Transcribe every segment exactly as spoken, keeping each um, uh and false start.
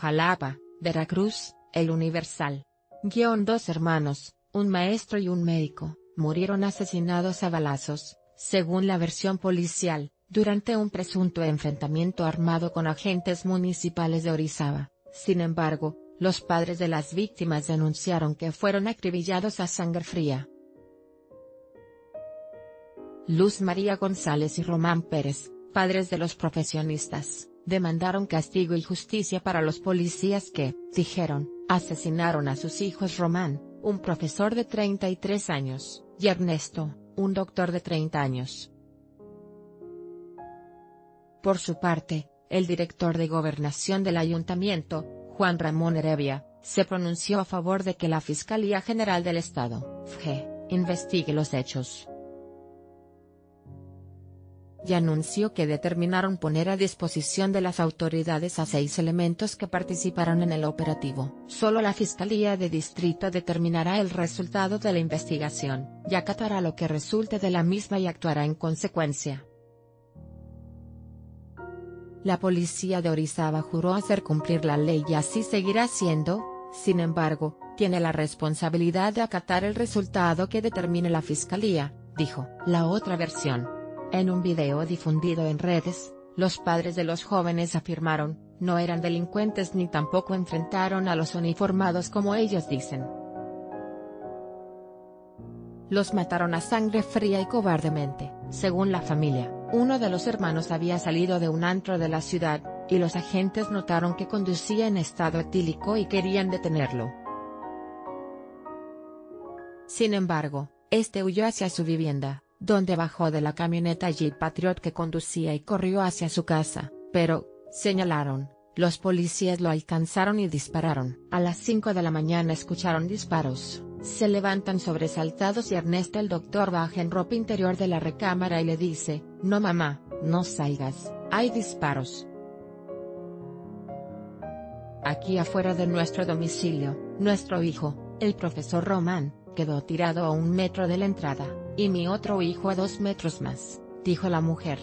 Xalapa, Veracruz, El Universal. Guión dos hermanos, un maestro y un médico, murieron asesinados a balazos, según la versión policial, durante un presunto enfrentamiento armado con agentes municipales de Orizaba. Sin embargo, los padres de las víctimas denunciaron que fueron acribillados a sangre fría. Luz María González y Román Pérez, padres de los profesionistas, demandaron castigo y justicia para los policías que, dijeron, asesinaron a sus hijos Román, un profesor de treinta y tres años, y Ernesto, un doctor de treinta años. Por su parte, el director de Gobernación del Ayuntamiento, Juan Ramón Erevia, se pronunció a favor de que la Fiscalía General del Estado, F G E, investigue los hechos. Y anunció que determinaron poner a disposición de las autoridades a seis elementos que participaron en el operativo. Solo la Fiscalía de Distrito determinará el resultado de la investigación, y acatará lo que resulte de la misma y actuará en consecuencia. La policía de Orizaba juró hacer cumplir la ley y así seguirá siendo, sin embargo, tiene la responsabilidad de acatar el resultado que determine la Fiscalía, dijo. La otra versión. En un video difundido en redes, los padres de los jóvenes afirmaron, no eran delincuentes ni tampoco enfrentaron a los uniformados como ellos dicen. Los mataron a sangre fría y cobardemente, según la familia. Uno de los hermanos había salido de un antro de la ciudad, y los agentes notaron que conducía en estado etílico y querían detenerlo. Sin embargo, este huyó hacia su vivienda, donde bajó de la camioneta Jeep Patriot que conducía y corrió hacia su casa, pero, señalaron, los policías lo alcanzaron y dispararon. A las cinco de la mañana escucharon disparos, se levantan sobresaltados y Ernesto el doctor baja en ropa interior de la recámara y le dice, no mamá, no salgas, hay disparos. Aquí afuera de nuestro domicilio, nuestro hijo, el profesor Román, quedó tirado a un metro de la entrada, y mi otro hijo a dos metros más, dijo la mujer.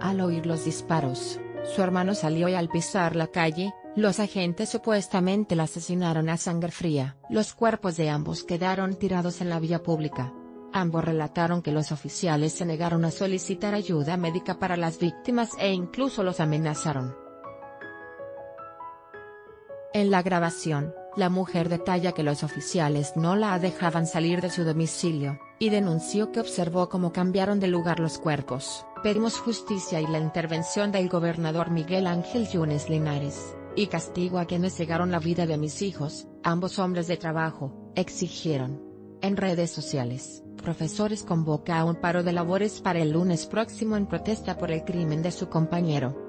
Al oír los disparos, su hermano salió y al pisar la calle, los agentes supuestamente la asesinaron a sangre fría. Los cuerpos de ambos quedaron tirados en la vía pública. Ambos relataron que los oficiales se negaron a solicitar ayuda médica para las víctimas e incluso los amenazaron. En la grabación, la mujer detalla que los oficiales no la dejaban salir de su domicilio, y denunció que observó cómo cambiaron de lugar los cuerpos. Pedimos justicia y la intervención del gobernador Miguel Ángel Yunes Linares, y castigo a quienes cegaron la vida de mis hijos, ambos hombres de trabajo, exigieron. En redes sociales, profesores convoca a un paro de labores para el lunes próximo en protesta por el crimen de su compañero.